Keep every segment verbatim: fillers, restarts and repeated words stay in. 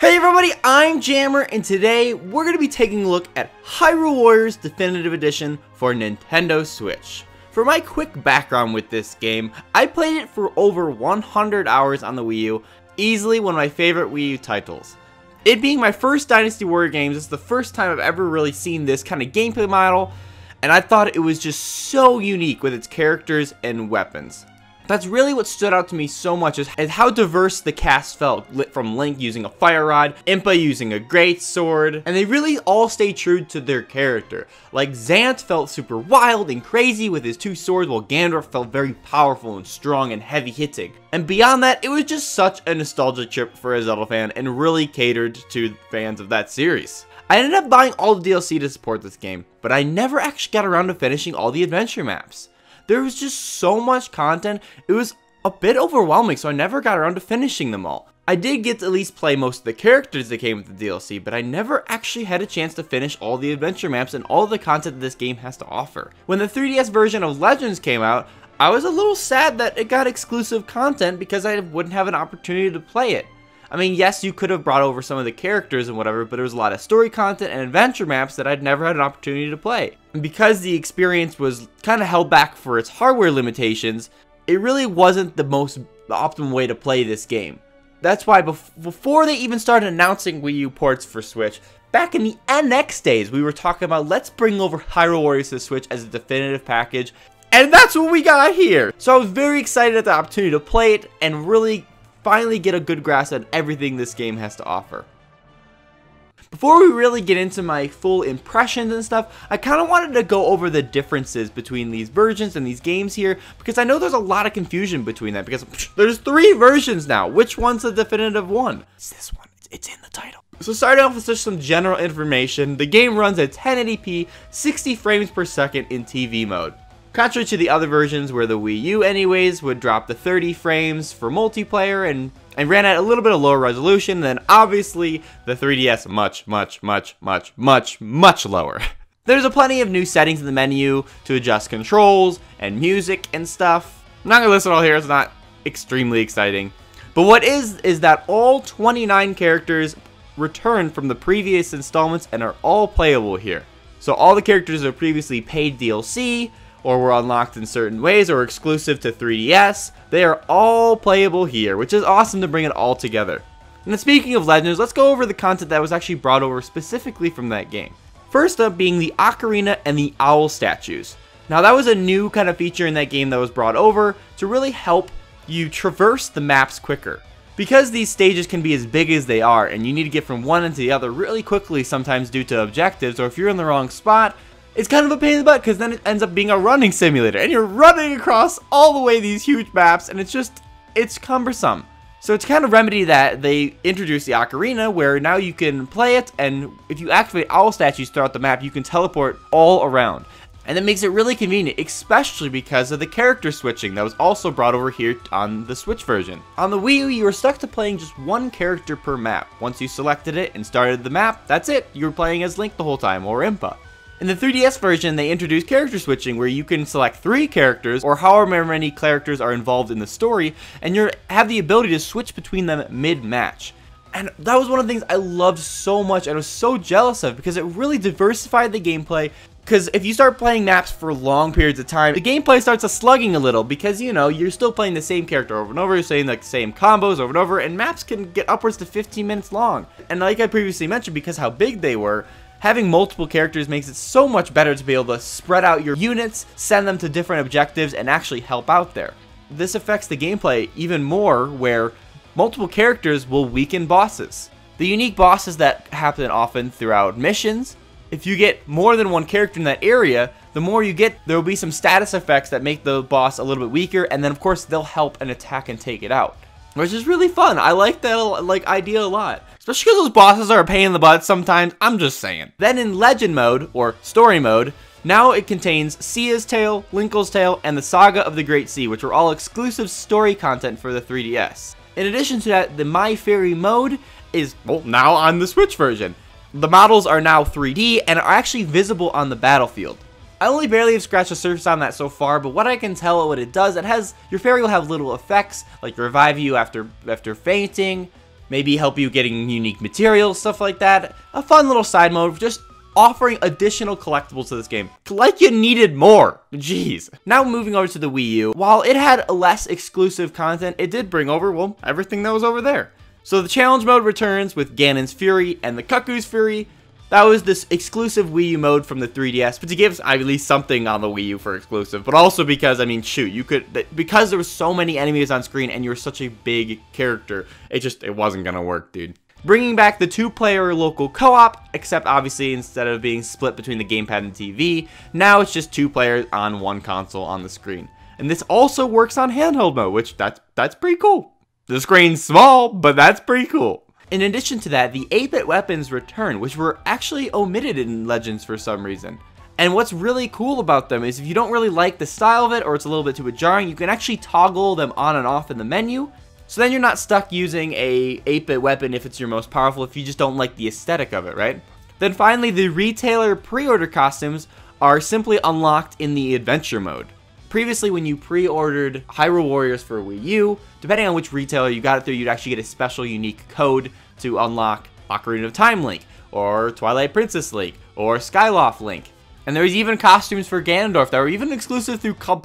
Hey everybody, I'm Jammer, and today we're going to be taking a look at Hyrule Warriors Definitive Edition for Nintendo Switch. For my quick background with this game, I played it for over one hundred hours on the Wii U, easily one of my favorite Wii U titles. It being my first Dynasty Warriors games, it's the first time I've ever really seen this kind of gameplay model, and I thought it was just so unique with its characters and weapons. That's really what stood out to me so much is how diverse the cast felt, from Link using a fire rod, Impa using a great sword, and they really all stay true to their character. Like Zant felt super wild and crazy with his two swords, while Ganondorf felt very powerful and strong and heavy hitting. And beyond that, it was just such a nostalgia trip for a Zelda fan and really catered to fans of that series. I ended up buying all the D L C to support this game, but I never actually got around to finishing all the adventure maps. There was just so much content, it was a bit overwhelming, so I never got around to finishing them all. I did get to at least play most of the characters that came with the D L C, but I never actually had a chance to finish all the adventure maps and all the content that this game has to offer. When the three D S version of Legends came out, I was a little sad that it got exclusive content because I wouldn't have an opportunity to play it. I mean, yes, you could have brought over some of the characters and whatever, but there was a lot of story content and adventure maps that I'd never had an opportunity to play. And because the experience was kind of held back for its hardware limitations, it really wasn't the most optimal way to play this game. That's why bef before they even started announcing Wii U ports for Switch, back in the N X days, we were talking about let's bring over Hyrule Warriors to Switch as a definitive package, and that's what we got here! So I was very excited at the opportunity to play it and really finally get a good grasp on everything this game has to offer. Before we really get into my full impressions and stuff, I kind of wanted to go over the differences between these versions and these games here, because I know there's a lot of confusion between that, because psh, there's three versions now. Which one's the definitive one? It's this one. It's in the title. So starting off with just some general information, the game runs at ten eighty p, sixty frames per second in T V mode. Contrary to the other versions where the Wii U anyways would drop to thirty frames for multiplayer and, and ran at a little bit of lower resolution, then obviously the three D S much, much, much, much, much, much lower. There's a plenty of new settings in the menu to adjust controls and music and stuff. I'm not going to list it all here, it's not extremely exciting. But what is, is that all twenty-nine characters return from the previous installments and are all playable here. So all the characters are previously paid D L C, or were unlocked in certain ways, or exclusive to three D S, they are all playable here, which is awesome to bring it all together. And speaking of Legends, let's go over the content that was actually brought over specifically from that game. First up being the Ocarina and the Owl statues. Now that was a new kind of feature in that game that was brought over to really help you traverse the maps quicker. Because these stages can be as big as they are, and you need to get from one end to the other really quickly sometimes due to objectives, or if you're in the wrong spot, it's kind of a pain in the butt because then it ends up being a running simulator and you're running across all the way these huge maps and it's just, it's cumbersome. So to kind of remedy that, they introduced the Ocarina where now you can play it, and if you activate owl statues throughout the map, you can teleport all around. And that makes it really convenient, especially because of the character switching that was also brought over here on the Switch version. On the Wii U, you were stuck to playing just one character per map. Once you selected it and started the map, that's it. You were playing as Link the whole time, or Impa. In the three D S version, they introduced character switching where you can select three characters or however many characters are involved in the story, and you have the ability to switch between them mid-match. And that was one of the things I loved so much and was so jealous of, because it really diversified the gameplay, because if you start playing maps for long periods of time, the gameplay starts to slugging a little because, you know, you're still playing the same character over and over, you're saying like the same combos over and over, and maps can get upwards to fifteen minutes long. And like I previously mentioned, because how big they were, having multiple characters makes it so much better to be able to spread out your units, send them to different objectives, and actually help out there. This affects the gameplay even more, where multiple characters will weaken bosses. The unique bosses that happen often throughout missions, if you get more than one character in that area, the more you get, there will be some status effects that make the boss a little bit weaker, and then of course they'll help and attack and take it out. Which is really fun. I like that like idea a lot. Especially because those bosses are a pain in the butt sometimes, I'm just saying. Then in Legend mode, or Story mode, now it contains Cia's Tale, Linkle's Tale, and the Saga of the Great Sea, which are all exclusive story content for the three D S. In addition to that, the My Fairy mode is, well, now on the Switch version. The models are now three D and are actually visible on the battlefield. I only barely have scratched the surface on that so far, but what I can tell what it does, it has, your fairy will have little effects, like revive you after after fainting, maybe help you getting unique materials, stuff like that. A fun little side mode, just offering additional collectibles to this game. Like you needed more. Jeez. Now moving over to the Wii U. While it had less exclusive content, it did bring over, well, everything that was over there. So the challenge mode returns with Ganon's Fury and the Cuckoo's Fury. That was this exclusive Wii U mode from the three D S, but to give at least something on the Wii U for exclusive, but also because, I mean, shoot, you could, because there were so many enemies on screen and you were such a big character, it just, it wasn't gonna work, dude. Bringing back the two-player local co-op, except obviously instead of being split between the gamepad and T V, now it's just two players on one console on the screen. And this also works on handheld mode, which that's, that's pretty cool. The screen's small, but that's pretty cool. In addition to that, the eight bit weapons return, which were actually omitted in Legends for some reason. And what's really cool about them is if you don't really like the style of it or it's a little bit too jarring, you can actually toggle them on and off in the menu. So then you're not stuck using a eight bit weapon if it's your most powerful if you just don't like the aesthetic of it, right? Then finally, the retailer pre-order costumes are simply unlocked in the adventure mode. Previously, when you pre-ordered Hyrule Warriors for Wii U, depending on which retailer you got it through, you'd actually get a special unique code to unlock Ocarina of Time Link, or Twilight Princess Link, or Skyloft Link. And there was even costumes for Ganondorf that were even exclusive through Club,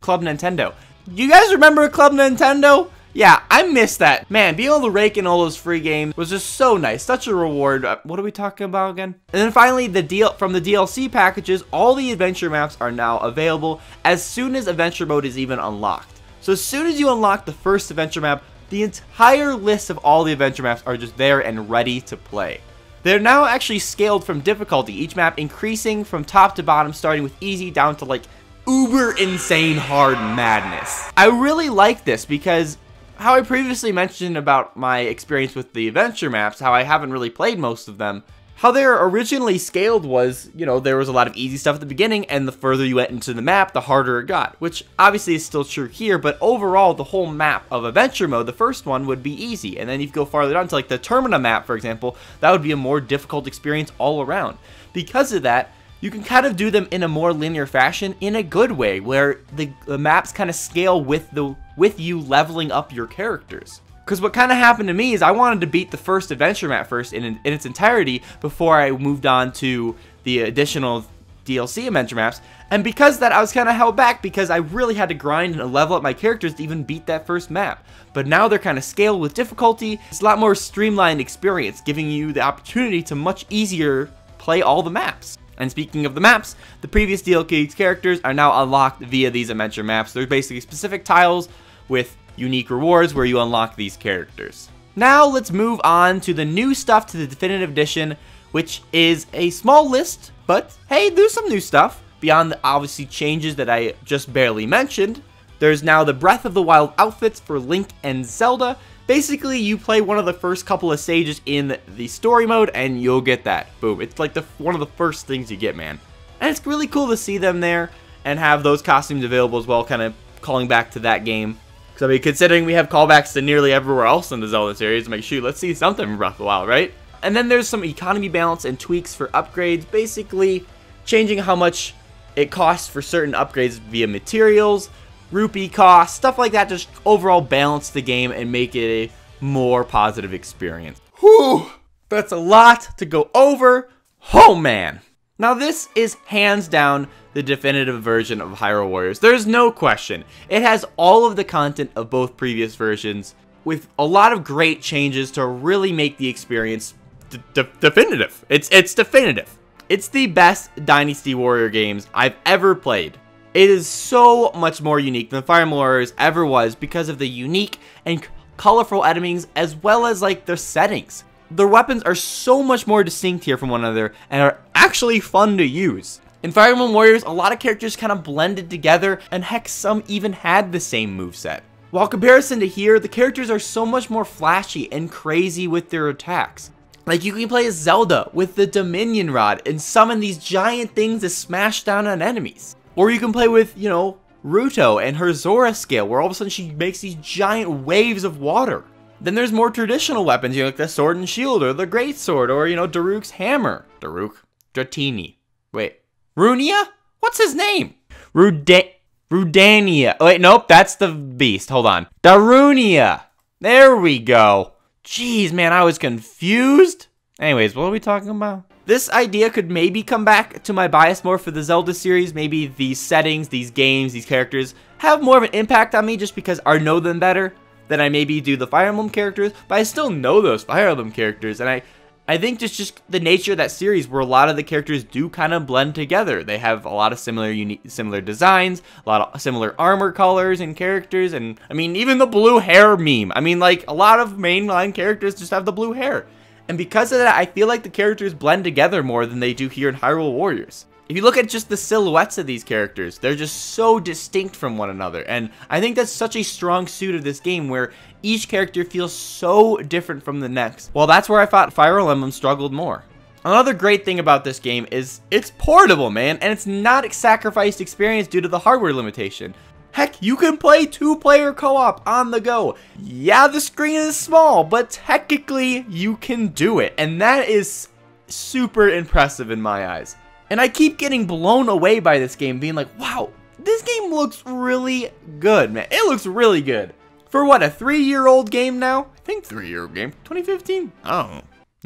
Club Nintendo. You guys remember Club Nintendo? Yeah, I miss that. Man, being able to rake in all those free games was just so nice. Such a reward. What are we talking about again? And then finally, the deal from the D L C packages, all the adventure maps are now available as soon as adventure mode is even unlocked. So as soon as you unlock the first adventure map, the entire list of all the adventure maps are just there and ready to play. They're now actually scaled from difficulty, each map increasing from top to bottom, starting with easy down to like uber insane hard madness. I really like this because how I previously mentioned about my experience with the adventure maps, how I haven't really played most of them, how they were originally scaled was, you know, there was a lot of easy stuff at the beginning, and the further you went into the map, the harder it got, which obviously is still true here, but overall, the whole map of adventure mode, the first one, would be easy, and then if you go farther down to, like, the Termina map, for example, that would be a more difficult experience all around. Because of that, you can kind of do them in a more linear fashion in a good way where the, the maps kind of scale with the with you leveling up your characters. Because what kind of happened to me is I wanted to beat the first adventure map first in, in its entirety before I moved on to the additional D L C adventure maps, and because of that I was kind of held back because I really had to grind and level up my characters to even beat that first map. But now they're kind of scaled with difficulty. It's a lot more streamlined experience, giving you the opportunity to much easier play all the maps. And speaking of the maps, the previous D L C characters are now unlocked via these adventure maps. They're basically specific tiles with unique rewards where you unlock these characters. Now let's move on to the new stuff to the Definitive Edition, which is a small list, but hey, there's some new stuff. Beyond the obviously changes that I just barely mentioned, there's now the Breath of the Wild outfits for Link and Zelda. Basically, you play one of the first couple of stages in the story mode, and you'll get that. Boom. It's like the one of the first things you get, man. And it's really cool to see them there and have those costumes available as well, kind of calling back to that game. Because, I mean, considering we have callbacks to nearly everywhere else in the Zelda series, I'm like, shoot, let's see something from Breath of the Wild, right? And then there's some economy balance and tweaks for upgrades, basically changing how much it costs for certain upgrades via materials, rupee cost, stuff like that, just overall balance the game and make it a more positive experience. Whew, that's a lot to go over. Oh man. Now this is hands down the definitive version of Hyrule Warriors. There's no question. It has all of the content of both previous versions with a lot of great changes to really make the experience d d definitive. It's, it's definitive. It's the best Dynasty Warrior games I've ever played. It is so much more unique than Fire Emblem Warriors ever was because of the unique and colorful enemies as well as like their settings. Their weapons are so much more distinct here from one another and are actually fun to use. In Fire Emblem Warriors, a lot of characters kind of blended together and heck, some even had the same moveset. While comparison to here, the characters are so much more flashy and crazy with their attacks. Like you can play as Zelda with the Dominion Rod and summon these giant things to smash down on enemies. Or you can play with, you know, Ruto and her Zora scale, where all of a sudden she makes these giant waves of water. Then there's more traditional weapons, you know, like the sword and shield, or the great sword, or, you know, Daruk's hammer. Daruk? Dratini. Wait. Runia? What's his name? Ruda- Rudania. Wait, nope, that's the beast. Hold on. Darunia. There we go. Jeez, man, I was confused. Anyways, what are we talking about? This idea could maybe come back to my bias more for the Zelda series. Maybe these settings, these games, these characters have more of an impact on me just because I know them better than I maybe do the Fire Emblem characters, but I still know those Fire Emblem characters, and I I think it's just the nature of that series where a lot of the characters do kind of blend together. They have a lot of similar unique, similar designs, a lot of similar armor colors and characters, and I mean, even the blue hair meme. I mean, like, a lot of mainline characters just have the blue hair. And because of that, I feel like the characters blend together more than they do here in Hyrule Warriors. If you look at just the silhouettes of these characters, they're just so distinct from one another, and I think that's such a strong suit of this game where each character feels so different from the next. Well, that's where I thought Fire Emblem struggled more. Another great thing about this game is it's portable, man, and it's not a sacrificed experience due to the hardware limitation. Heck, you can play two-player co-op on the go. Yeah, the screen is small, but technically you can do it, and that is super impressive in my eyes. And I keep getting blown away by this game, being like, wow, this game looks really good, man. It looks really good. For what, a three-year-old game now? I think three-year-old game. twenty fifteen? I don't know.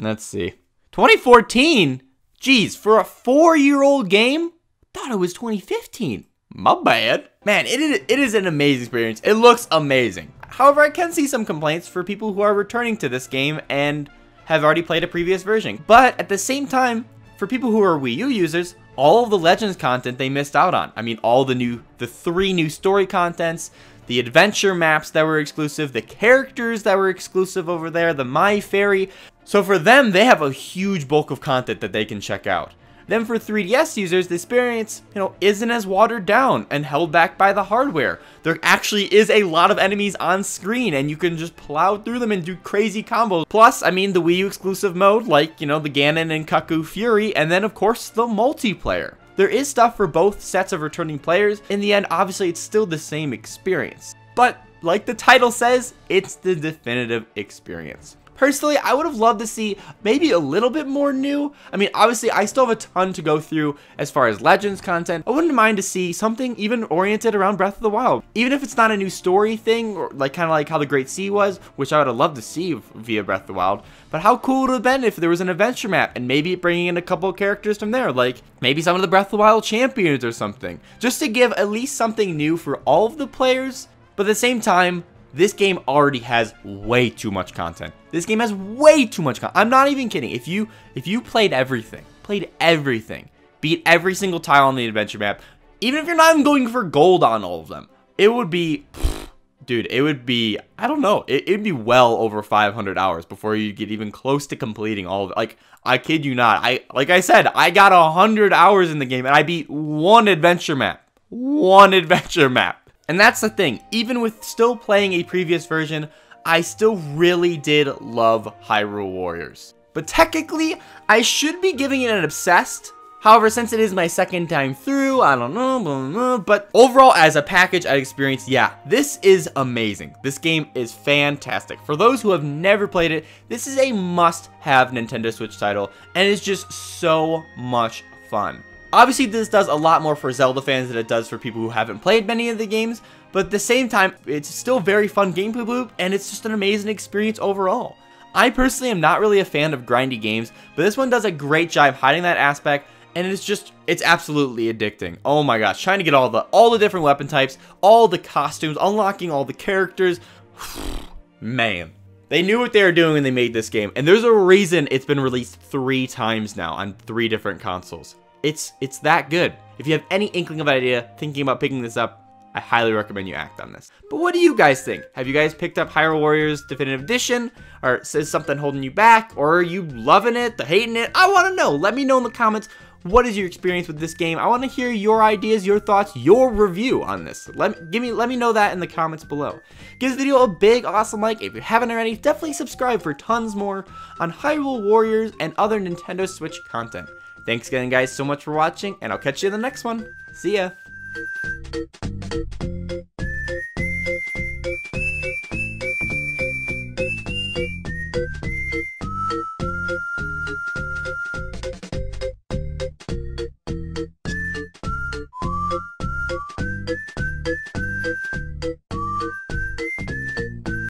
Let's see. twenty fourteen? Jeez, for a four-year-old game? I thought it was twenty fifteen. My bad. Man, it is, it is an amazing experience. It looks amazing. However, I can see some complaints for people who are returning to this game and have already played a previous version. But at the same time, for people who are Wii U users, all of the Legends content they missed out on. I mean, all the new, the three new story contents, the adventure maps that were exclusive, the characters that were exclusive over there, the My Fairy. So for them, they have a huge bulk of content that they can check out. Then for three D S users, the experience, you know, isn't as watered down and held back by the hardware. There actually is a lot of enemies on screen, and you can just plow through them and do crazy combos. Plus, I mean, the Wii U exclusive mode, like, you know, the Ganon and Cuckoo Fury, and then, of course, the multiplayer. There is stuff for both sets of returning players. In the end, obviously, it's still the same experience. But, like the title says, it's the definitive experience. Personally, I would have loved to see maybe a little bit more new. I mean, obviously, I still have a ton to go through as far as Legends content. I wouldn't mind to see something even oriented around Breath of the Wild. Even if it's not a new story thing, or like kind of like how the Great Sea was, which I would have loved to see via Breath of the Wild. But how cool would it have been if there was an adventure map and maybe bringing in a couple of characters from there, like maybe some of the Breath of the Wild champions or something. Just to give at least something new for all of the players, but at the same time, this game already has way too much content. This game has way too much content. I'm not even kidding. If you if you played everything, played everything, beat every single tile on the adventure map, even if you're not even going for gold on all of them, it would be, pfft, dude, it would be, I don't know, it, it'd be well over five hundred hours before you get even close to completing all of it. Like, I kid you not. I Like I said, I got one hundred hours in the game, and I beat one adventure map. One adventure map. And that's the thing, even with still playing a previous version, I still really did love Hyrule Warriors. But technically, I should be giving it an obsessed. However, since it is my second time through, I don't know, blah, blah, blah. But overall, as a package, I experienced, yeah, this is amazing. This game is fantastic. For those who have never played it, this is a must-have Nintendo Switch title, and it's just so much fun. Obviously, this does a lot more for Zelda fans than it does for people who haven't played many of the games, but at the same time, it's still very fun gameplay loop, and it's just an amazing experience overall. I personally am not really a fan of grindy games, but this one does a great job hiding that aspect, and it's just, it's absolutely addicting. Oh my gosh, trying to get all the, all the different weapon types, all the costumes, unlocking all the characters, man. They knew what they were doing when they made this game, and there's a reason it's been released three times now on three different consoles. It's it's that good. If you have any inkling of an idea, thinking about picking this up, I highly recommend you act on this. But what do you guys think? Have you guys picked up Hyrule Warriors Definitive Edition? Or is something holding you back? Or are you loving it, hating it? I want to know. Let me know in the comments, what is your experience with this game? I want to hear your ideas, your thoughts, your review on this. Let me, give me, let me know that in the comments below. Give this video a big, awesome like. If you haven't already, definitely subscribe for tons more on Hyrule Warriors and other Nintendo Switch content. Thanks again, guys, so much for watching, and I'll catch you in the next one. See ya!